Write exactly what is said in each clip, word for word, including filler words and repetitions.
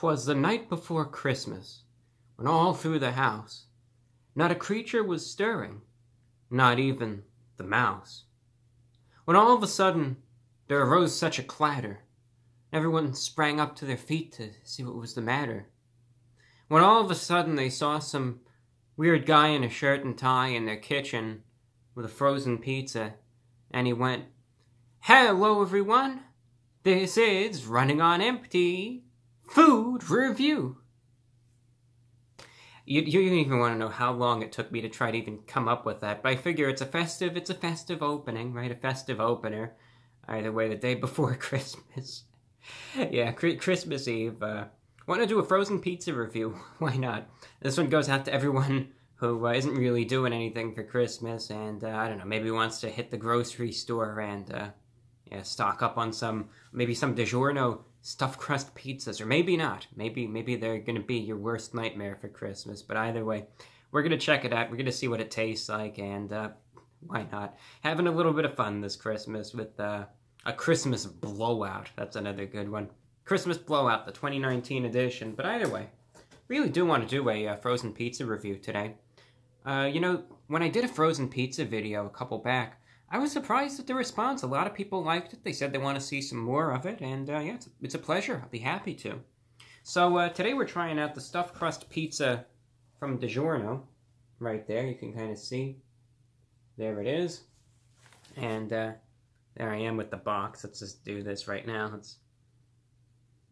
'Twas the night before Christmas, when all through the house not a creature was stirring, not even the mouse. When all of a sudden there arose such a clatter, everyone sprang up to their feet to see what was the matter. When all of a sudden they saw some weird guy in a shirt and tie in their kitchen with a frozen pizza, and he went, "Hello everyone, this is Running on Empty Food Review." You, you don't even want to know how long it took me to try to even come up with that, but I figure it's a festive, it's a festive opening, right? A festive opener. Either way, the day before Christmas. Yeah, Christmas Eve. Uh, want to do a frozen pizza review? Why not? This one goes out to everyone who uh, isn't really doing anything for Christmas, and uh, I don't know, maybe wants to hit the grocery store and uh, yeah, stock up on some, maybe some DiGiorno stuffed crust pizzas, or maybe not. Maybe maybe they're gonna be your worst nightmare for Christmas. But either way, we're gonna check it out. We're gonna see what it tastes like, and uh, why not? Having a little bit of fun this Christmas with uh, a Christmas blowout. That's another good one. Christmas blowout, the twenty nineteen edition. But either way, really do want to do a uh, frozen pizza review today. Uh, you know, when I did a frozen pizza video a couple back, I was surprised at the response. A lot of people liked it. They said they want to see some more of it, and uh, yeah, it's, it's a pleasure. I'll be happy to. So uh, today we're trying out the stuffed crust pizza from DiGiorno. Right there, you can kind of see. There it is. And uh, there I am with the box. Let's just do this right now. It's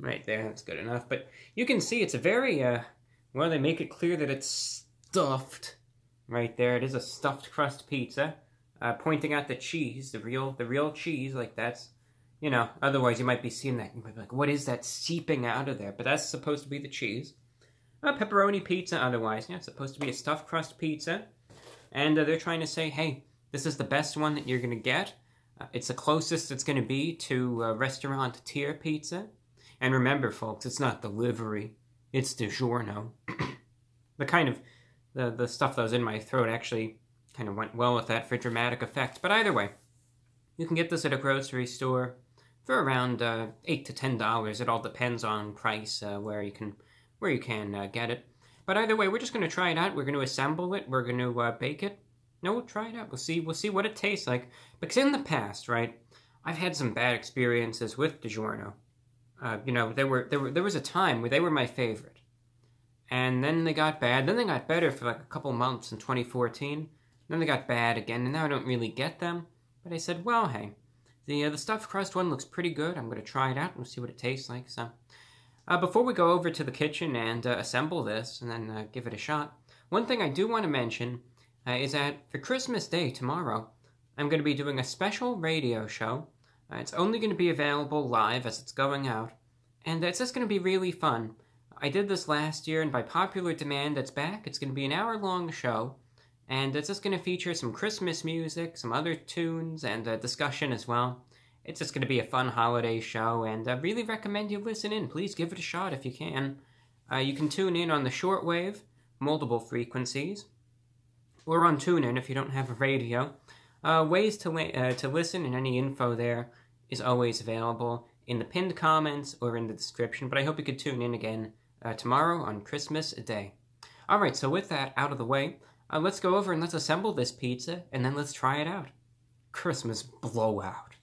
right there, that's good enough. But you can see it's a very, uh, well, they make it clear that it's stuffed. Right there, it is a stuffed crust pizza, uh, pointing out the cheese, the real, the real cheese, like that's, you know, otherwise you might be seeing that, you might be like, what is that seeping out of there? But that's supposed to be the cheese. Uh, pepperoni pizza, otherwise, yeah, it's supposed to be a stuffed crust pizza, and uh, they're trying to say, hey, this is the best one that you're going to get, uh, it's the closest it's going to be to uh, restaurant tier pizza, and remember folks, it's not delivery, it's DiGiorno. The kind of The, the stuff that was in my throat actually kind of went well with that for dramatic effect. But either way, you can get this at a grocery store for around uh, eight to ten dollars. It all depends on price, uh, where you can where you can uh, get it. But either way, we're just going to try it out. We're going to assemble it. We're going to uh, bake it. No, we'll try it out. We'll see. We'll see what it tastes like. Because in the past, right, I've had some bad experiences with DiGiorno. Uh, you know, there were there were there was a time where they were my favorite. And then they got bad. Then they got better for like a couple months in twenty fourteen. Then they got bad again, and now I don't really get them. But I said, well, hey, the uh, the stuffed crust one looks pretty good. I'm going to try it out and see what it tastes like. So uh, before we go over to the kitchen and uh, assemble this and then uh, give it a shot, one thing I do want to mention uh, is that for Christmas Day tomorrow, I'm going to be doing a special radio show. Uh, it's only going to be available live as it's going out. And it's just going to be really fun. I did this last year, and by popular demand, it's back. It's going to be an hour-long show, and it's just going to feature some Christmas music, some other tunes, and a discussion as well. It's just going to be a fun holiday show, and I really recommend you listen in. Please give it a shot if you can. Uh, you can tune in on the shortwave, multiple frequencies, or on TuneIn if you don't have a radio. Uh, ways to, uh, to listen and any info there is always available in the pinned comments or in the description, but I hope you could tune in again Uh, tomorrow on Christmas Day. Alright, so with that out of the way, uh, let's go over and let's assemble this pizza, and then let's try it out. Christmas blowout.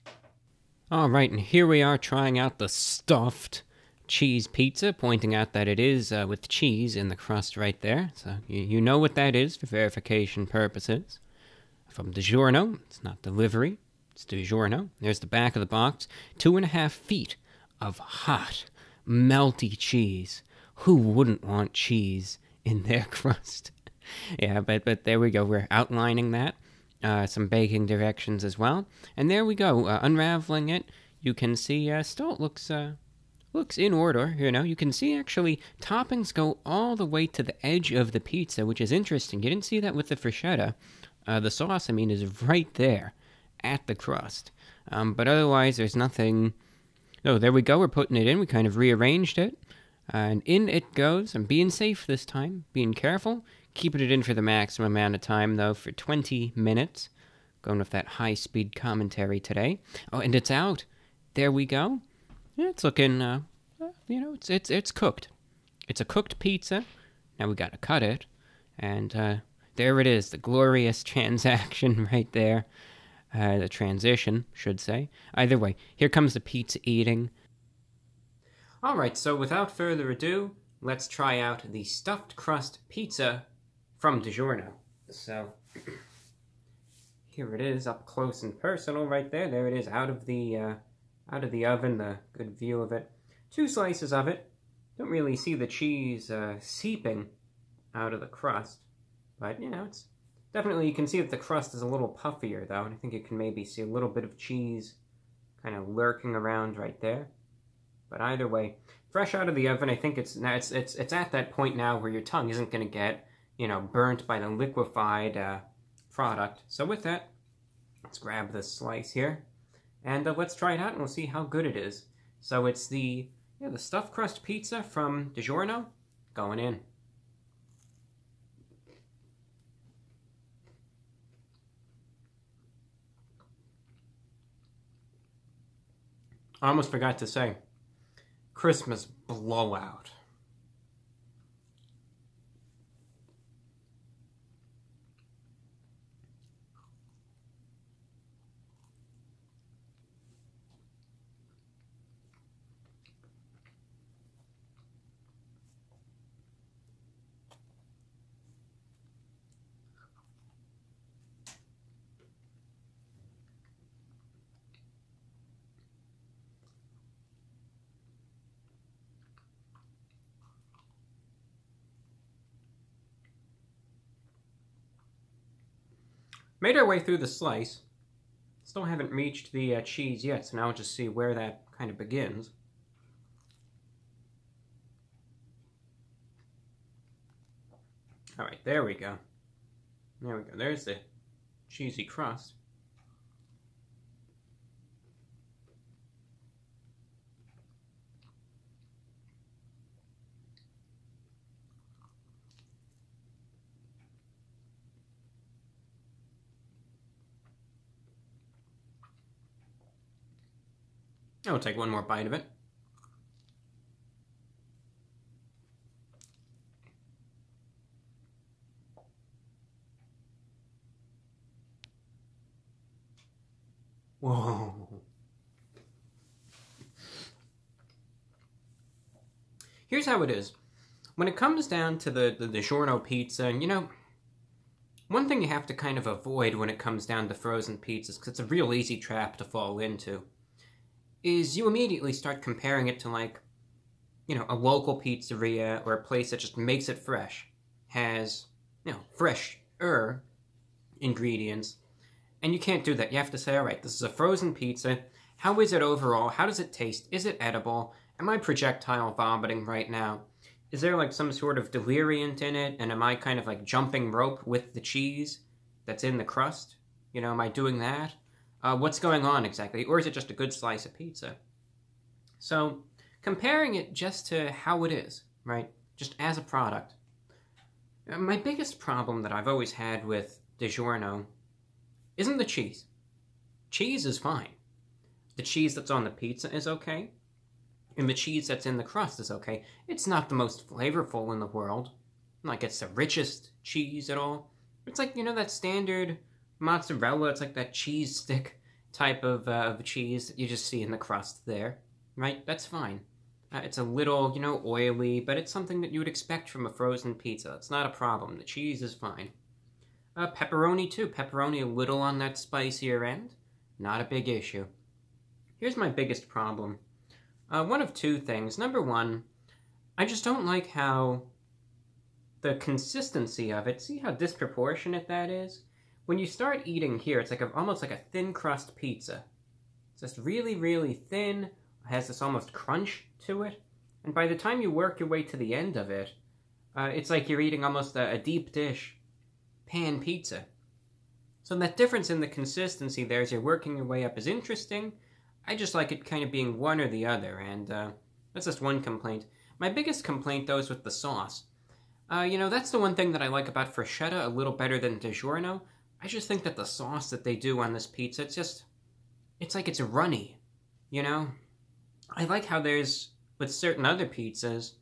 Alright, and here we are trying out the stuffed cheese pizza, pointing out that it is uh, with cheese in the crust right there, so you, you know what that is for verification purposes. From DiGiorno, it's not delivery, it's DiGiorno. There's the back of the box. Two and a half feet of hot, melty cheese. Who wouldn't want cheese in their crust? Yeah, but, but there we go. We're outlining that. Uh, some baking directions as well. And there we go. Uh, unraveling it. You can see uh, still it looks, uh, looks in order, you know. You can see actually toppings go all the way to the edge of the pizza, which is interesting. You didn't see that with the Freschetta. Uh, the sauce, I mean, is right there at the crust. Um, but otherwise, there's nothing. No, there we go. We're putting it in. We kind of rearranged it. And in it goes. I'm being safe this time, being careful, keeping it in for the maximum amount of time, though, for twenty minutes. Going with that high-speed commentary today. Oh, and it's out. There we go. Yeah, it's looking, uh, you know, it's it's it's cooked. It's a cooked pizza. Now we gotta cut it. And uh, there it is, the glorious transaction right there. Uh, the transition, should say. Either way, here comes the pizza eating. Alright, so without further ado, let's try out the stuffed crust pizza from DiGiorno. So, here it is up close and personal right there. There it is out of the uh, out of the oven, a good view of it. Two slices of it. Don't really see the cheese uh, seeping out of the crust, but you know, it's definitely, you can see that the crust is a little puffier though, and I think you can maybe see a little bit of cheese kind of lurking around right there. But either way, fresh out of the oven, I think it's it's it's it's at that point now where your tongue isn't going to get, you know, burnt by the liquefied uh, product. So with that, let's grab this slice here, and uh, let's try it out, and we'll see how good it is. So it's the yeah the stuffed crust pizza from DiGiorno going in. I almost forgot to say. Christmas blowout. Made our way through the slice. Still haven't reached the uh, cheese yet, so now we'll just see where that kind of begins. All right, there we go. There we go. There's the cheesy crust. I'll take one more bite of it. Whoa. Here's how it is. When it comes down to the, the, the DiGiorno pizza, and you know, one thing you have to kind of avoid when it comes down to frozen pizzas, because it's a real easy trap to fall into, is you immediately start comparing it to, like, you know, a local pizzeria or a place that just makes it fresh, has, you know, fresh-er ingredients, and you can't do that. You have to say, all right, this is a frozen pizza. How is it overall? How does it taste? Is it edible? Am I projectile vomiting right now? Is there, like, some sort of deliriant in it, and am I kind of, like, jumping rope with the cheese that's in the crust? You know, am I doing that? Uh, what's going on exactly? Or is it just a good slice of pizza? So, comparing it just to how it is, right? Just as a product. My biggest problem that I've always had with DiGiorno isn't the cheese. Cheese is fine. The cheese that's on the pizza is okay, and the cheese that's in the crust is okay. It's not the most flavorful in the world. Like, it's the richest cheese at all. It's like, you know, that standard mozzarella, it's like that cheese stick type of, uh, of cheese that you just see in the crust there, right? That's fine. Uh, it's a little, you know, oily, but it's something that you would expect from a frozen pizza. It's not a problem. The cheese is fine. Uh, pepperoni, too. Pepperoni a little on that spicier end. Not a big issue. Here's my biggest problem. Uh, one of two things. Number one, I just don't like how the consistency of it, see how disproportionate that is? When you start eating here, it's like a, almost like a thin crust pizza. It's just really, really thin. It has this almost crunch to it. And by the time you work your way to the end of it, uh, it's like you're eating almost a, a deep dish pan pizza. So that difference in the consistency there as you're working your way up is interesting. I just like it kind of being one or the other, and uh, that's just one complaint. My biggest complaint, though, is with the sauce. Uh, you know, that's the one thing that I like about Freschetta a little better than DiGiorno. I just think that the sauce that they do on this pizza, it's just, it's like it's runny, you know? I like how there's, with certain other pizzas,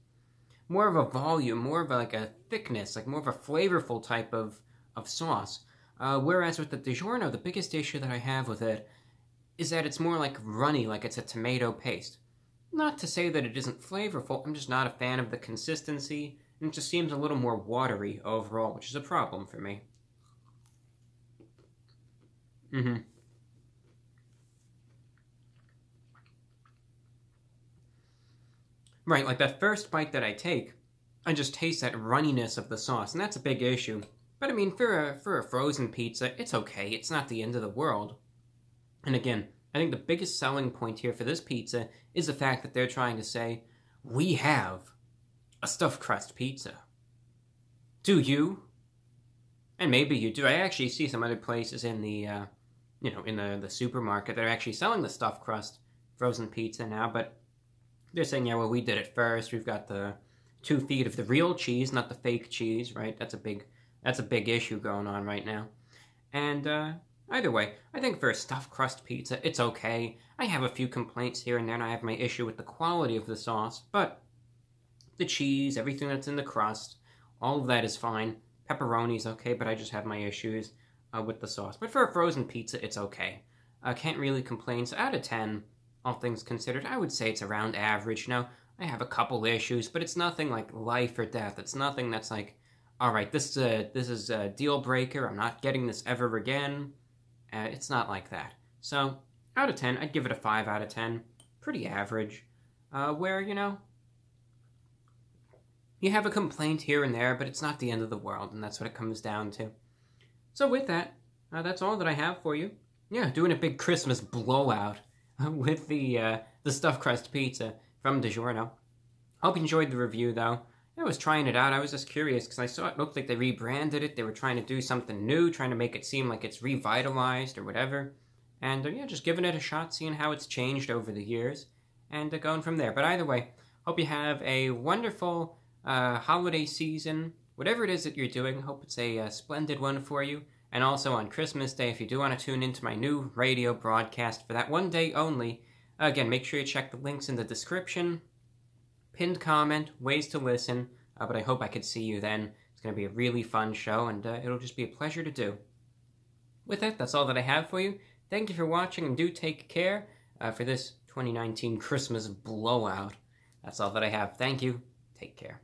more of a volume, more of a, like a thickness, like more of a flavorful type of, of sauce. Uh, whereas with the DiGiorno, the biggest issue that I have with it is that it's more like runny, like it's a tomato paste. Not to say that it isn't flavorful, I'm just not a fan of the consistency, and it just seems a little more watery overall, which is a problem for me. Mm-hmm. Right, like that first bite that I take, I just taste that runniness of the sauce, and that's a big issue. But I mean, for a, for a frozen pizza, it's okay, it's not the end of the world. And again, I think the biggest selling point here for this pizza is the fact that they're trying to say, we have a stuffed crust pizza. Do you? And maybe you do. I actually see some other places in the, uh, you know, in the, the supermarket that are actually selling the stuffed crust frozen pizza now, but they're saying, yeah, well, we did it first. We've got the two feet of the real cheese, not the fake cheese, right? That's a big, that's a big issue going on right now. And, uh... either way, I think for a stuffed crust pizza, it's okay. I have a few complaints here and there, and I have my issue with the quality of the sauce, but the cheese, everything that's in the crust, all of that is fine. Pepperoni's okay, but I just have my issues uh, with the sauce. But for a frozen pizza, it's okay. I can't really complain, so out of ten, all things considered, I would say it's around average. Now, I have a couple issues, but it's nothing like life or death. It's nothing that's like, all right, this is a, this is a deal breaker, I'm not getting this ever again. Uh, it's not like that. So, out of ten, I'd give it a five out of ten. Pretty average. Uh, where, you know, you have a complaint here and there, but it's not the end of the world, and that's what it comes down to. So with that, uh, that's all that I have for you. Yeah, doing a big Christmas blowout with the, uh, the stuffed crust pizza from DiGiorno. Hope you enjoyed the review, though. I was trying it out. I was just curious because I saw it looked like they rebranded it. They were trying to do something new, trying to make it seem like it's revitalized or whatever. And uh, yeah, just giving it a shot, seeing how it's changed over the years, and uh, going from there. But either way, hope you have a wonderful uh, holiday season. Whatever it is that you're doing, hope it's a, a splendid one for you. And also on Christmas Day, if you do want to tune into my new radio broadcast for that one day only, again, make sure you check the links in the description. Pinned comment, ways to listen, uh, but I hope I could see you then. It's going to be a really fun show, and uh, it'll just be a pleasure to do. With that, that's all that I have for you. Thank you for watching, and do take care uh, for this twenty nineteen Christmas blowout. That's all that I have. Thank you. Take care.